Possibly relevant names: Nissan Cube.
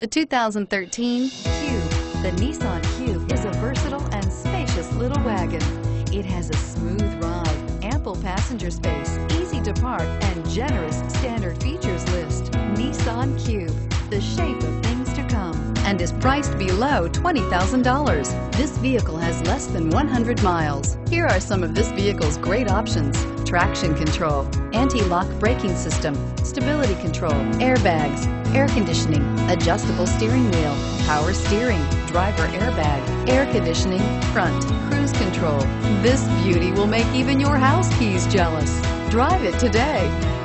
The 2013 Cube. The Nissan Cube is a versatile and spacious little wagon. It has a smooth ride, ample passenger space, easy to park, and generous standard features list. Nissan Cube, the shape of things to come, and is priced below $20,000. This vehicle has less than 100 miles. Here are some of this vehicle's great options: traction control, anti-lock braking system, stability control, airbags, air conditioning, adjustable steering wheel, power steering, driver airbag, air conditioning, front, cruise control. This beauty will make even your house keys jealous. Drive it today.